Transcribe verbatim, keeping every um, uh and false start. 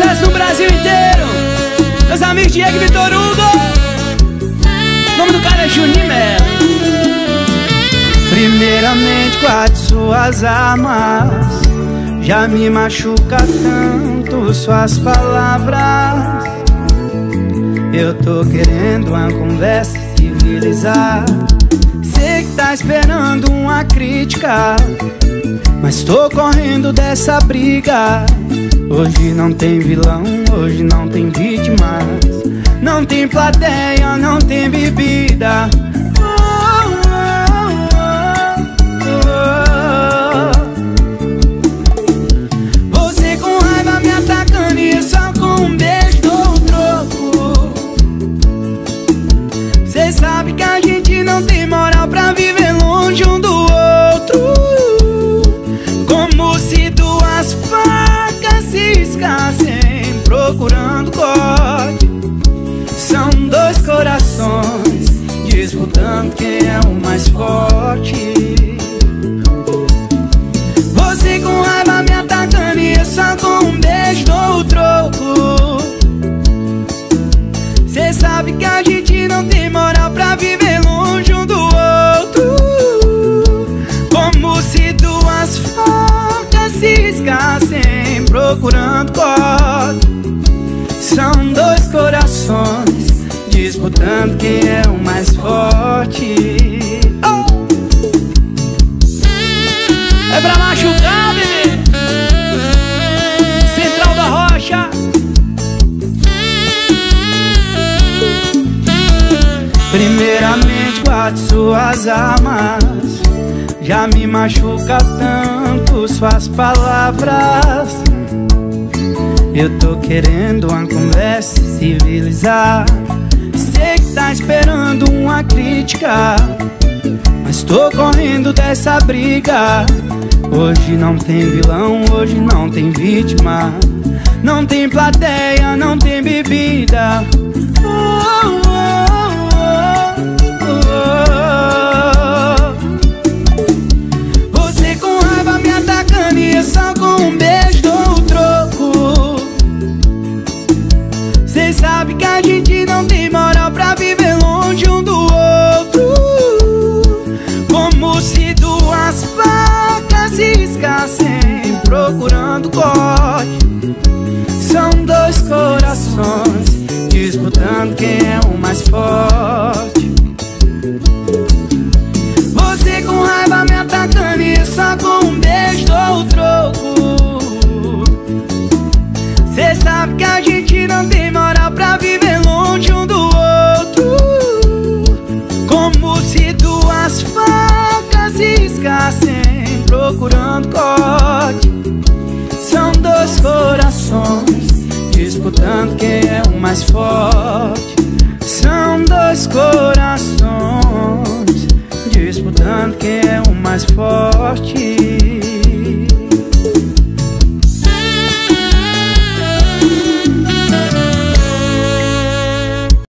sucesso no Brasil inteiro. Meus amigos Diego e Vitorudo. O nome do cara é Juninho Melo. Primeiramente, guarde suas armas. Já me machuca tanto suas palavras. Eu tô querendo uma conversa civilizada. Sei que tá esperando uma crítica, mas tô correndo dessa briga. Hoje não tem vilão, hoje não tem vítimas. Não tem plateia, não tem bebida. Oh, oh, oh, oh. Você com raiva me atacando e só com um beijo dou um troco. Cê sabe que a gente não tem moral pra viver longe um do outro. Como se duas facas se escassem procurando corte. São dois corações disputando quem é o mais forte. Você com raiva me atacando e eu só com um beijo dou o troco. Cê sabe que a gente não tem moral pra viver longe um do outro. Como se duas facas se riscassem procurando corte. São dois corações disputando quem é o mais forte. Oh! É pra machucar, bebê! Central da Rocha! Primeiramente, guarde suas armas. Já me machuca tanto suas palavras. Eu tô querendo uma conversa civilizada. Sei que tá esperando uma crítica, mas tô correndo dessa briga. Hoje não tem vilão, hoje não tem vítima. Não tem plateia, não tem bebida. Oh, oh, oh, oh, oh. Você com raiva me atacando e eu só com um beijo dou o troco. Cê sabe que a gente não tem moral pra viver longe um do outro. Como se duas facas se riscassem procurando corte. São dois corações disputando quem é o mais forte. Você com raiva me atacando e eu só com um beijo dou o troco. Cê sabe que a gente não tem moral pra viver longe um do outro. Como se duas facas se riscassem procurando corte. São dois corações disputando quem é o mais forte. São dois corações disputando quem é o mais forte.